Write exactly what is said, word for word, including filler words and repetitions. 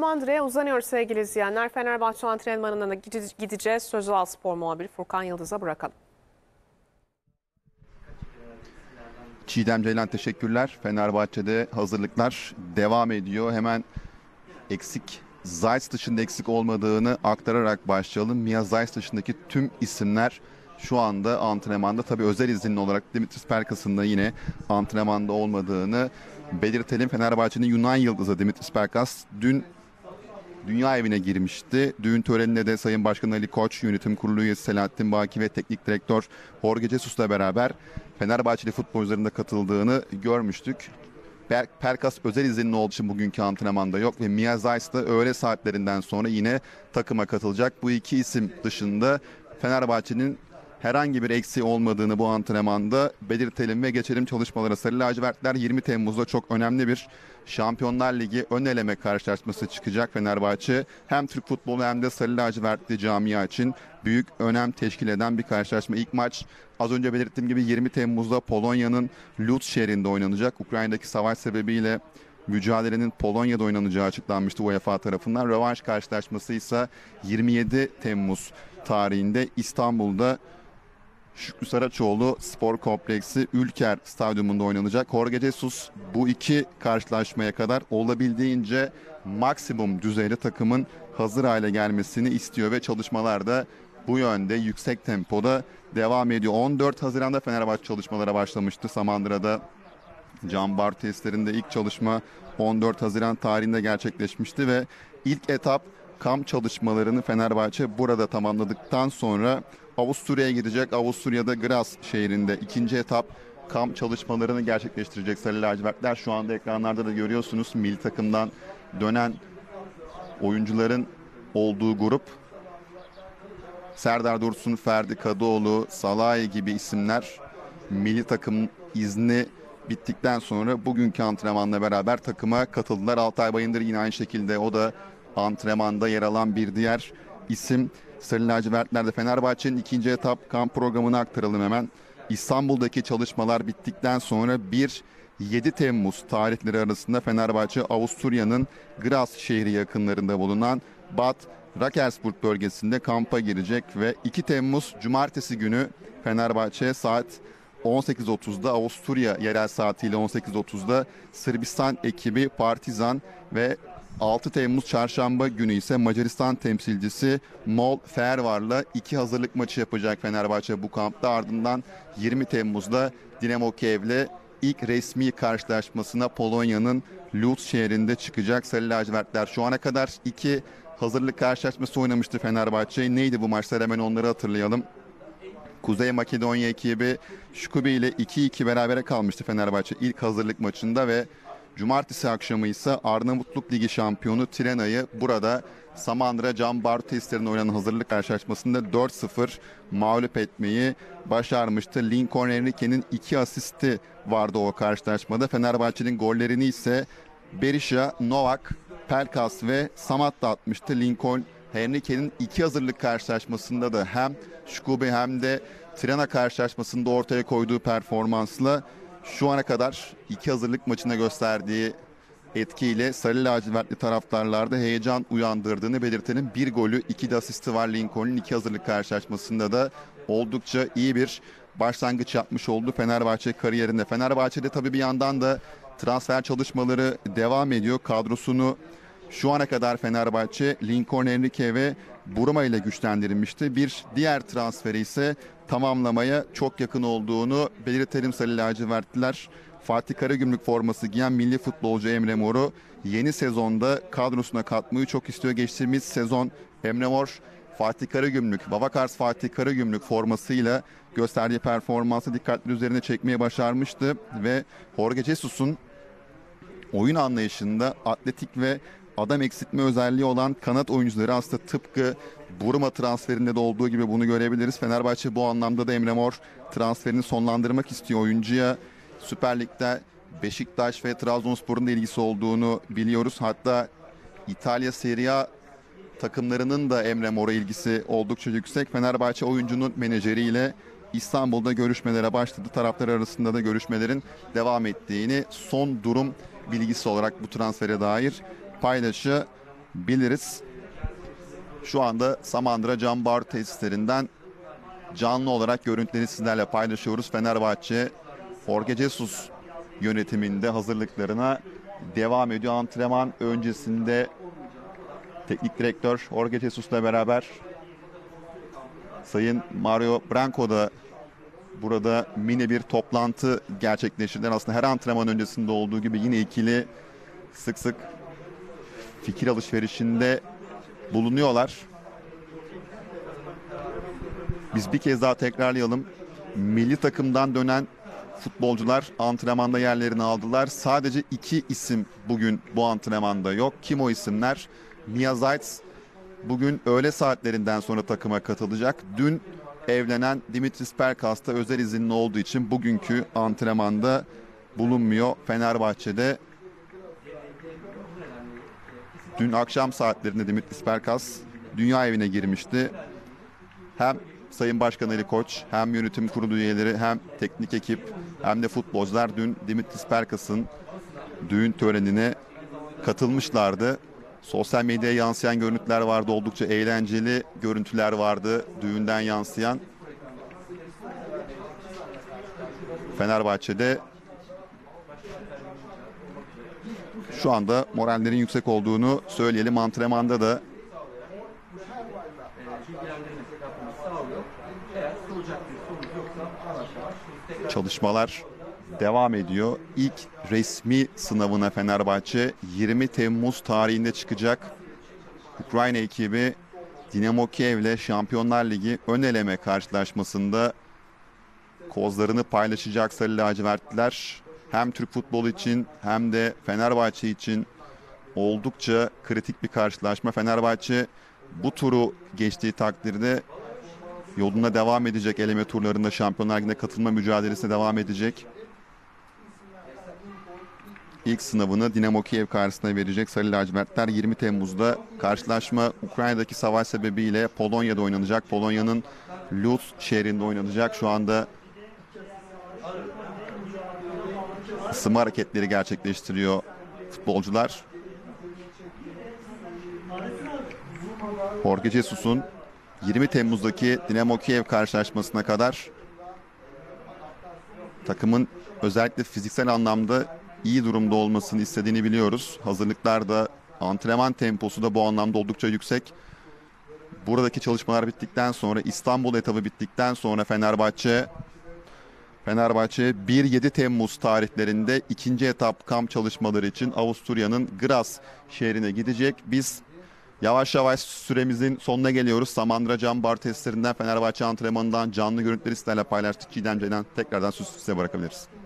Samandıra'ya uzanıyoruz sevgili izleyenler. Fenerbahçe antrenmanına gideceğiz. Sözal Spor muhabiri Furkan Yıldız'a bırakalım. Çiğdem Ceylan teşekkürler. Fenerbahçe'de hazırlıklar devam ediyor. Hemen eksik, Zajc dışında eksik olmadığını aktararak başlayalım. Miha Zajc dışındaki tüm isimler şu anda antrenmanda. Tabii özel izinli olarak Dimitris Pelkas'ın da yine antrenmanda olmadığını belirtelim. Fenerbahçe'nin Yunan yıldızı Dimitris Pelkas dün dünya evine girmişti. Düğün törenine de Sayın Başkan Ali Koç, yönetim kurulu üyesi Selahattin Baki ve teknik direktör Jorge Jesus'la beraber Fenerbahçeli futbolcuların da katıldığını görmüştük. Pelkas özel izinli olduğu için bugünkü antrenmanda yok ve Miha Zajc da öğle saatlerinden sonra yine takıma katılacak. Bu iki isim dışında Fenerbahçe'nin herhangi bir eksiği olmadığını bu antrenmanda belirtelim ve geçelim çalışmalara. Sarı lacivertler yirmi Temmuz'da çok önemli bir Şampiyonlar Ligi ön eleme karşılaşması çıkacak. Fenerbahçe hem Türk futbolu hem de sarı lacivertli camia için büyük önem teşkil eden bir karşılaşma. İlk maç az önce belirttiğim gibi yirmi Temmuz'da Polonya'nın Łódź şehrinde oynanacak. Ukrayna'daki savaş sebebiyle mücadelenin Polonya'da oynanacağı açıklanmıştı UEFA tarafından. Rövanş karşılaşması ise yirmi yedi Temmuz tarihinde İstanbul'da Şükrü Saraçoğlu Spor Kompleksi Ülker Stadyumunda oynanacak. Jorge Jesus bu iki karşılaşmaya kadar olabildiğince maksimum düzeyde takımın hazır hale gelmesini istiyor ve çalışmalarda bu yönde yüksek tempoda devam ediyor. on dört Haziran'da Fenerbahçe çalışmalara başlamıştı. Samandıra'da cam bar testlerinde ilk çalışma on dört Haziran tarihinde gerçekleşmişti ve ilk etap kamp çalışmalarını Fenerbahçe burada tamamladıktan sonra Avusturya'ya gidecek. Avusturya'da Graz şehrinde ikinci etap kamp çalışmalarını gerçekleştirecek sarı lacivertler. Şu anda ekranlarda da görüyorsunuz milli takımdan dönen oyuncuların olduğu grup. Serdar Dursun, Ferdi Kadıoğlu, Salahi gibi isimler milli takım izni bittikten sonra bugünkü antrenmanla beraber takıma katıldılar. Altay Bayındır yine aynı şekilde, o da antrenmanda yer alan bir diğer isim. Sarı lacivertlerde Fenerbahçe'nin ikinci etap kamp programını aktaralım hemen. İstanbul'daki çalışmalar bittikten sonra bir yedi Temmuz tarihleri arasında Fenerbahçe Avusturya'nın Graz şehri yakınlarında bulunan Bad Radkersburg bölgesinde kampa girecek ve iki Temmuz Cumartesi günü Fenerbahçe saat on sekiz otuzda Avusturya yerel saatiyle on sekiz otuzda Sırbistan ekibi Partizan ve altı Temmuz Çarşamba günü ise Macaristan temsilcisi Mol Fervar'la iki hazırlık maçı yapacak Fenerbahçe bu kampta. Ardından yirmi Temmuz'da Dinamo Kiev'le ilk resmi karşılaşmasına Polonya'nın Łódź şehrinde çıkacak sarı lacivertler. Şu ana kadar iki hazırlık karşılaşması oynamıştı Fenerbahçe. Neydi bu maçlar, hemen onları hatırlayalım. Kuzey Makedonya ekibi Şkupi ile iki iki berabere kalmıştı Fenerbahçe ilk hazırlık maçında ve Cumartesi akşamı ise Arnavutluk Ligi şampiyonu Tirana'yı burada Samandıra cam bar testlerinde oynanan hazırlık karşılaşmasında dört sıfır mağlup etmeyi başarmıştı. Lincoln Henrique'nin iki asisti vardı o karşılaşmada. Fenerbahçe'nin gollerini ise Berisha, Novak, Pelkas ve Samat da atmıştı. Lincoln Henrique'nin iki hazırlık karşılaşmasında da hem Şkupi hem de Tirana karşılaşmasında ortaya koyduğu performansla şu ana kadar iki hazırlık maçına gösterdiği etkiyle sarı lacivertli taraftarlarda heyecan uyandırdığını belirtelim. Bir golü, iki de asisti var Lincoln'un. İki hazırlık karşılaşmasında da oldukça iyi bir başlangıç yapmış oldu Fenerbahçe kariyerinde. Fenerbahçe'de tabii bir yandan da transfer çalışmaları devam ediyor. Kadrosunu şu ana kadar Fenerbahçe Lincoln Henrique ve Buruma ile güçlendirilmişti. Bir diğer transferi ise tamamlamaya çok yakın olduğunu belirtelim sarı lacivertliler. Fatih Karagümrük forması giyen milli futbolcu Emre Mor'u yeni sezonda kadrosuna katmayı çok istiyor. Geçtiğimiz sezon Emre Mor, Fatih Karagümrük, Bavakars Fatih Karagümrük formasıyla gösterdiği performansı dikkatli üzerine çekmeye başarmıştı ve Jorge Jesus'un oyun anlayışında atletik ve adam eksiltme özelliği olan kanat oyuncuları aslında tıpkı Buruma transferinde de olduğu gibi bunu görebiliriz. Fenerbahçe bu anlamda da Emre Mor transferini sonlandırmak istiyor. Oyuncuya Süper Lig'de Beşiktaş ve Trabzonspor'un da ilgisi olduğunu biliyoruz. Hatta İtalya Serie A takımlarının da Emre Mor'a ilgisi oldukça yüksek. Fenerbahçe oyuncunun menajeriyle İstanbul'da görüşmelere başladı. Taraflar arasında da görüşmelerin devam ettiğini son durum bilgisi olarak bu transfere dair paylaşı biliriz. Şu anda Samandıra Cam Bar tesislerinden canlı olarak görüntüleri sizlerle paylaşıyoruz. Fenerbahçe, Jorge Jesus yönetiminde hazırlıklarına devam ediyor. Antrenman öncesinde teknik direktör Jorge Jesus'la beraber Sayın Mario Branco da burada mini bir toplantı gerçekleştirdiler. Aslında her antrenman öncesinde olduğu gibi yine ikili sık sık fikir alışverişinde bulunuyorlar. Biz bir kez daha tekrarlayalım. Milli takımdan dönen futbolcular antrenmanda yerlerini aldılar. Sadece iki isim bugün bu antrenmanda yok. Kim o isimler? Miha Zajc bugün öğle saatlerinden sonra takıma katılacak. Dün evlenen Dimitris Pelkas da özel izinli olduğu için bugünkü antrenmanda bulunmuyor. Fenerbahçe'de dün akşam saatlerinde Dimitris Pelkas dünya evine girmişti. Hem Sayın Başkan Ali Koç, hem yönetim kurulu üyeleri, hem teknik ekip, hem de futbolcular dün Dimitris Pelkas'ın düğün törenine katılmışlardı. Sosyal medyaya yansıyan görüntüler vardı. Oldukça eğlenceli görüntüler vardı düğünden yansıyan. Fenerbahçe'de şu anda morallerin yüksek olduğunu söyleyelim. Antrenmanda da çalışmalar devam ediyor. İlk resmi sınavına Fenerbahçe yirmi Temmuz tarihinde çıkacak. Ukrayna ekibi Dinamo Kiev'le Şampiyonlar Ligi ön eleme karşılaşmasında kozlarını paylaşacak sarı lacivertliler. Hem Türk futbolu için hem de Fenerbahçe için oldukça kritik bir karşılaşma. Fenerbahçe bu turu geçtiği takdirde yoluna devam edecek. Eleme turlarında Şampiyonlar Ligi'ne katılma mücadelesine devam edecek. İlk sınavını Dinamo Kiev karşısına verecek sarı lacivertler. yirmi Temmuz'da karşılaşma Ukrayna'daki savaş sebebiyle Polonya'da oynanacak. Polonya'nın Lutsk şehrinde oynanacak. Şu anda ısınma hareketleri gerçekleştiriyor futbolcular. Jorge Jesus'un yirmi Temmuz'daki Dinamo Kiev karşılaşmasına kadar takımın özellikle fiziksel anlamda iyi durumda olmasını istediğini biliyoruz. Hazırlıklar da, antrenman temposu da bu anlamda oldukça yüksek. Buradaki çalışmalar bittikten sonra, İstanbul etabı bittikten sonra Fenerbahçe Fenerbahçe bir yedi Temmuz tarihlerinde ikinci etap kamp çalışmaları için Avusturya'nın Graz şehrine gidecek. Biz yavaş yavaş süremizin sonuna geliyoruz. Samandıra Cam Bar testlerinden, Fenerbahçe antrenmanından canlı görüntüleri sizlerle paylaştık. Çiğdem Ceylan, tekrardan sözü size bırakabiliriz.